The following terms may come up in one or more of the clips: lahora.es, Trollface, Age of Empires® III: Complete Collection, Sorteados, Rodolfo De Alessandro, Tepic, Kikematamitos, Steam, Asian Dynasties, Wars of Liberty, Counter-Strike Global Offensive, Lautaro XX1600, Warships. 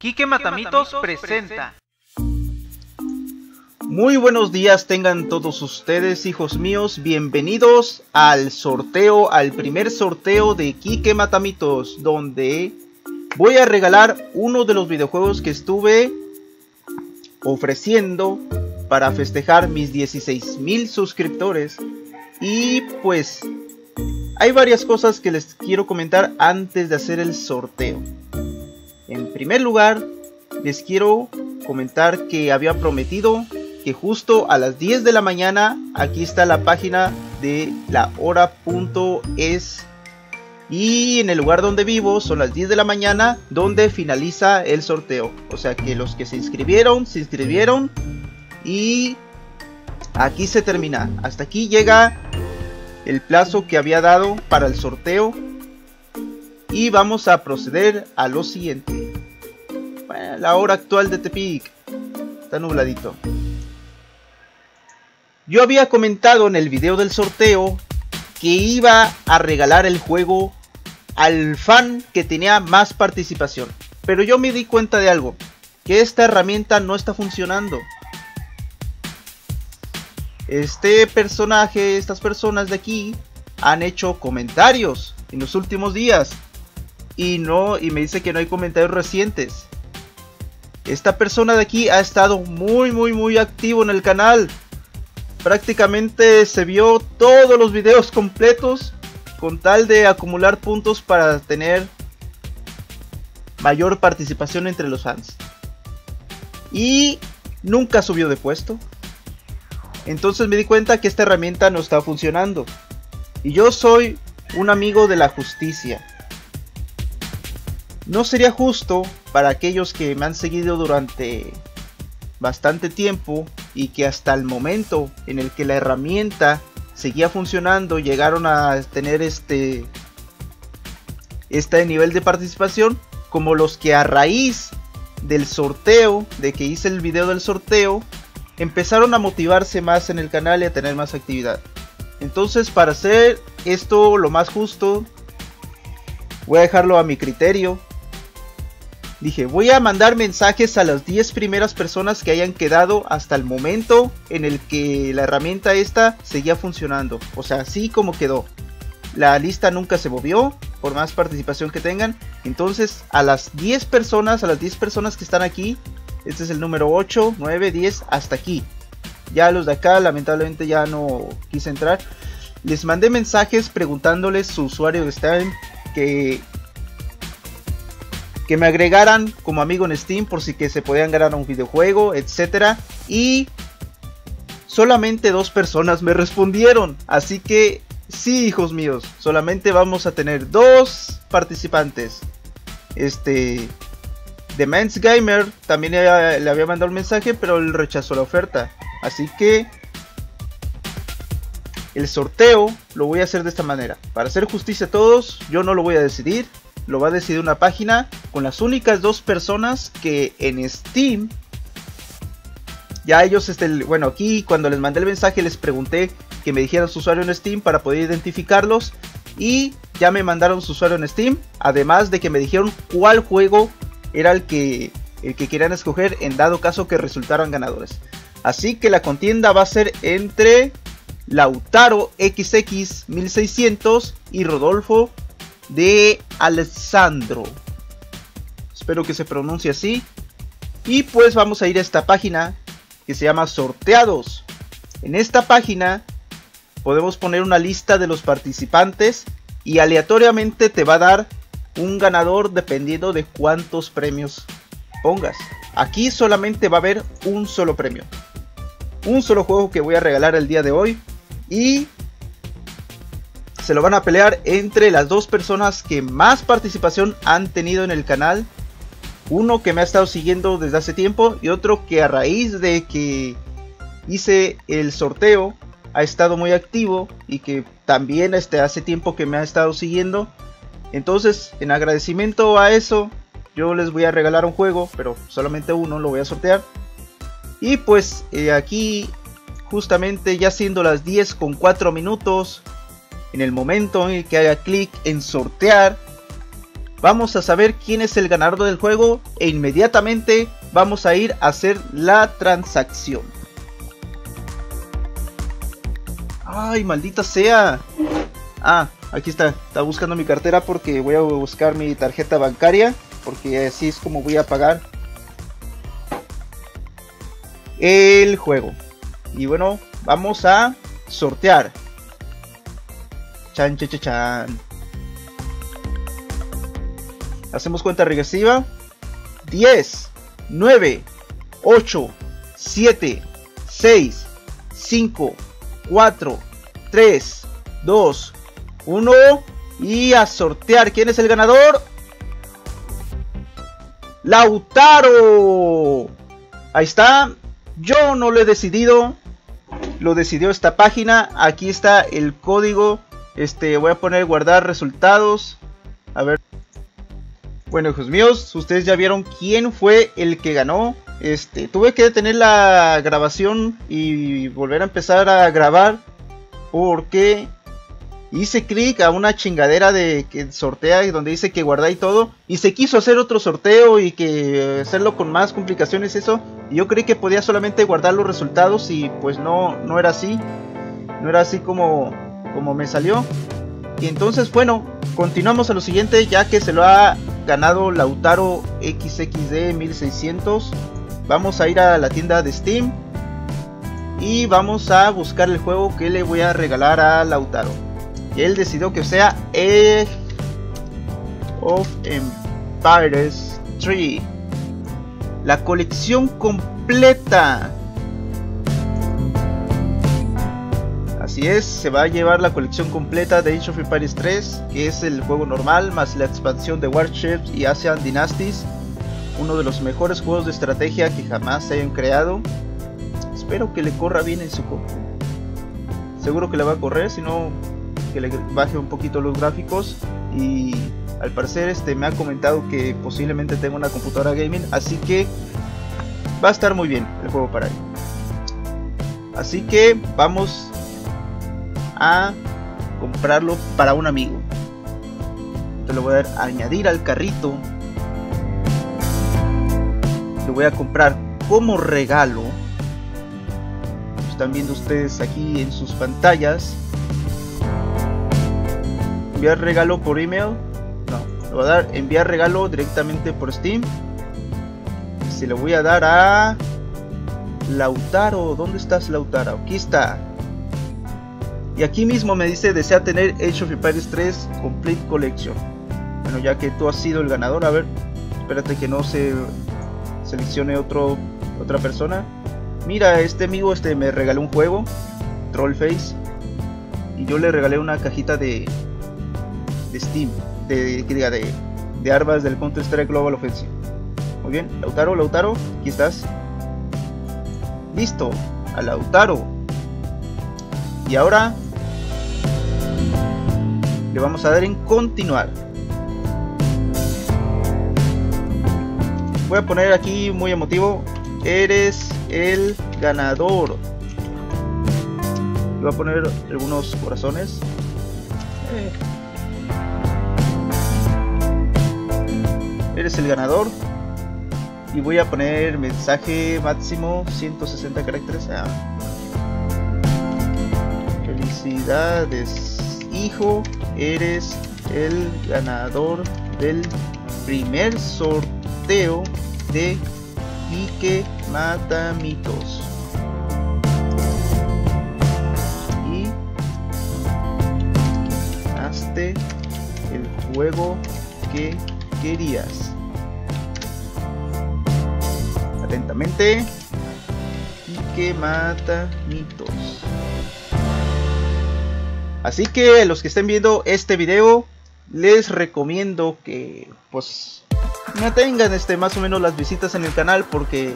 Kikematamitos presenta. Muy buenos días tengan todos ustedes, hijos míos. Bienvenidos al primer sorteo de Kikematamitos, donde voy a regalar uno de los videojuegos que estuve ofreciendo para festejar mis 16.000 suscriptores. Y pues hay varias cosas que les quiero comentar antes de hacer el sorteo. En primer lugar, les quiero comentar que había prometido que justo a las 10 de la mañana, aquí está la página de lahora.es, y en el lugar donde vivo son las 10 de la mañana donde finaliza el sorteo. O sea que los que se inscribieron y aquí se termina. Hasta aquí llega el plazo que había dado para el sorteo. Y vamos a proceder a lo siguiente. Bueno, la hora actual de Tepic. Está nubladito. Yo había comentado en el video del sorteo que iba a regalar el juego al fan que tenía más participación. Pero yo me di cuenta de algo. Que esta herramienta no está funcionando. Estas personas de aquí han hecho comentarios en los últimos días. Y me dice que no hay comentarios recientes. Esta persona de aquí ha estado muy activo en el canal. Prácticamente se vio todos los videos completos con tal de acumular puntos para tener mayor participación entre los fans. Y nunca subió de puesto. Entonces me di cuenta que esta herramienta no está funcionando. Y yo soy un amigo de la justicia. No sería justo para aquellos que me han seguido durante bastante tiempo y que hasta el momento en el que la herramienta seguía funcionando llegaron a tener este nivel de participación, como los que a raíz del sorteo, de que hice el video del sorteo, empezaron a motivarse más en el canal y a tener más actividad. Entonces, para hacer esto lo más justo, voy a dejarlo a mi criterio. Dije, voy a mandar mensajes a las 10 primeras personas que hayan quedado hasta el momento en el que la herramienta esta seguía funcionando. O sea, así como quedó. La lista nunca se movió, por más participación que tengan. Entonces, a las 10 personas que están aquí, este es el número 8, 9, 10, hasta aquí. Ya los de acá, lamentablemente ya no quise entrar. Les mandé mensajes preguntándoles su usuario de Steam, que me agregaran como amigo en Steam por si que se podían ganar un videojuego, etcétera, y solamente 2 personas me respondieron. Así que sí, hijos míos, solamente vamos a tener 2 participantes. The Man's Gamer también le había mandado un mensaje, pero él rechazó la oferta. Así que el sorteo lo voy a hacer de esta manera. Para hacer justicia a todos, yo no lo voy a decidir. Lo va a decidir una página con las únicas 2 personas que en Steam, ya ellos, bueno, aquí cuando les mandé el mensaje les pregunté que me dijeran su usuario en Steam para poder identificarlos, y ya me mandaron su usuario en Steam, además de que me dijeron cuál juego era el que querían escoger en dado caso que resultaran ganadores. Así que la contienda va a ser entre Lautaro XX1600 y Rodolfo De Alessandro, espero que se pronuncie así. Y pues vamos a ir a esta página que se llama Sorteados. En esta página podemos poner una lista de los participantes y aleatoriamente te va a dar un ganador dependiendo de cuántos premios pongas. Aquí solamente va a haber un solo premio, un solo juego que voy a regalar el día de hoy, y se lo van a pelear entre las 2 personas que más participación han tenido en el canal. Uno que me ha estado siguiendo desde hace tiempo y otro que a raíz de que hice el sorteo ha estado muy activo y que también hace tiempo que me ha estado siguiendo. Entonces, en agradecimiento a eso, yo les voy a regalar un juego, pero solamente uno lo voy a sortear. Y pues aquí justamente ya siendo las 10:04 minutos. En el momento en el que haga clic en sortear, vamos a saber quién es el ganador del juego e inmediatamente vamos a ir a hacer la transacción. ¡Ay, maldita sea! Ah, aquí está. Está buscando mi cartera porque voy a buscar mi tarjeta bancaria, porque así es como voy a pagar el juego. Y bueno, vamos a sortear. Chan, chan, chan, chan. Hacemos cuenta regresiva. 10, 9, 8, 7, 6, 5, 4, 3, 2, 1. Y a sortear. ¿Quién es el ganador? ¡Lautaro! Ahí está. Yo no lo he decidido, lo decidió esta página. Aquí está el código. Voy a poner guardar resultados. A ver. Bueno, hijos míos, ustedes ya vieron quién fue el que ganó. Tuve que detener la grabación y volver a empezar a grabar porque hice clic a una chingadera de que sortea, donde dice que guardá y todo, y se quiso hacer otro sorteo y que hacerlo con más complicaciones eso. Y yo creí que podía solamente guardar los resultados y pues no era así. No era así como me salió. Y entonces bueno, continuamos a lo siguiente, ya que se lo ha ganado Lautaro XX1600. Vamos a ir a la tienda de Steam y vamos a buscar el juego que le voy a regalar a Lautaro. Y él decidió que sea Age of Empires 3, la colección completa. Así es, se va a llevar la colección completa de Age of Empires 3, que es el juego normal, más la expansión de Warships y Asian Dynasties, uno de los mejores juegos de estrategia que jamás se hayan creado. Espero que le corra bien en su compu. Seguro que le va a correr, si no, que le baje un poquito los gráficos. Y al parecer me ha comentado que posiblemente tenga una computadora gaming, así que va a estar muy bien el juego para él. Así que vamos a comprarlo para un amigo. Entonces le voy a dar a añadir al carrito. Lo voy a comprar como regalo. Lo están viendo ustedes aquí en sus pantallas. Enviar regalo por email. No, le voy a dar enviar regalo directamente por Steam. Y se lo voy a dar a Lautaro. ¿Dónde estás, Lautaro? Aquí está. Y aquí mismo me dice, desea tener Age of Empires 3 Complete Collection. Bueno, ya que tú has sido el ganador, a ver, espérate que no se seleccione otra persona. Mira, este amigo me regaló un juego, Trollface, y yo le regalé una cajita de Steam, de armas del Counter-Strike Global Offensive. Muy bien, Lautaro, aquí estás. Listo, a Lautaro. Y ahora le vamos a dar en continuar. Voy a poner aquí muy emotivo. Eres el ganador. Le voy a poner algunos corazones. Eres el ganador. Y voy a poner mensaje máximo 160 caracteres. Felicidades, hijo, eres el ganador del primer sorteo de Kikematamitos. Y hazte el juego que querías. Atentamente, Kikematamitos. Así que los que estén viendo este video, les recomiendo que pues mantengan más o menos las visitas en el canal, porque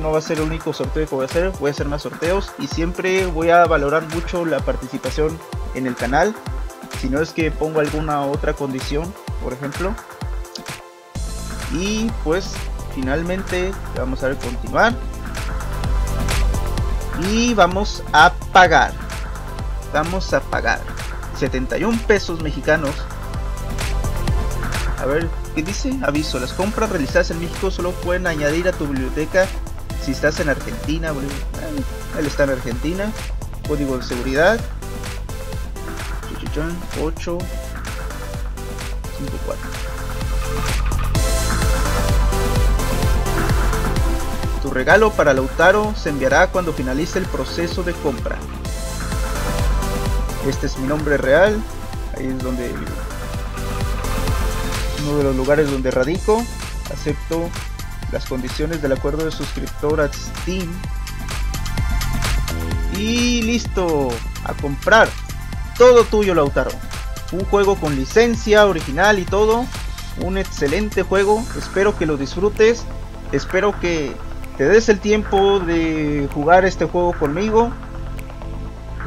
no va a ser el único sorteo que voy a hacer. Voy a hacer más sorteos y siempre voy a valorar mucho la participación en el canal, si no es que pongo alguna otra condición, por ejemplo. Y pues finalmente vamos a ver continuar y vamos a pagar. Vamos a pagar 71 pesos mexicanos. A ver, ¿qué dice? Aviso, las compras realizadas en México solo pueden añadir a tu biblioteca si estás en Argentina, boludo. Él está en Argentina. Código de seguridad 854. Tu regalo para Lautaro se enviará cuando finalice el proceso de compra. Este es mi nombre real. Ahí es donde uno de los lugares donde radico. Acepto las condiciones del acuerdo de suscriptor a Steam. Y listo, a comprar. Todo tuyo, Lautaro. Un juego con licencia original y todo. Un excelente juego. Espero que lo disfrutes. Espero que te des el tiempo de jugar este juego conmigo.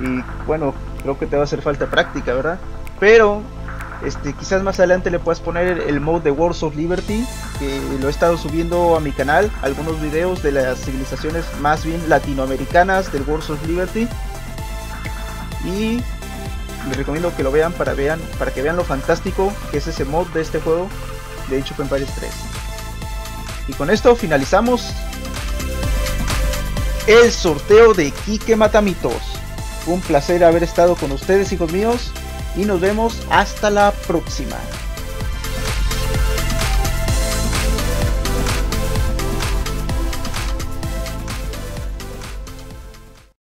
Y bueno, creo que te va a hacer falta práctica, ¿verdad? Pero quizás más adelante le puedas poner el mod de Wars of Liberty, que lo he estado subiendo a mi canal, algunos videos de las civilizaciones más bien latinoamericanas del Wars of Liberty, y les recomiendo que lo vean para que vean lo fantástico que es ese mod de este juego de Age of Empires 3. Y con esto finalizamos el sorteo de Kikematamitos. Un placer haber estado con ustedes, hijos míos, y nos vemos hasta la próxima.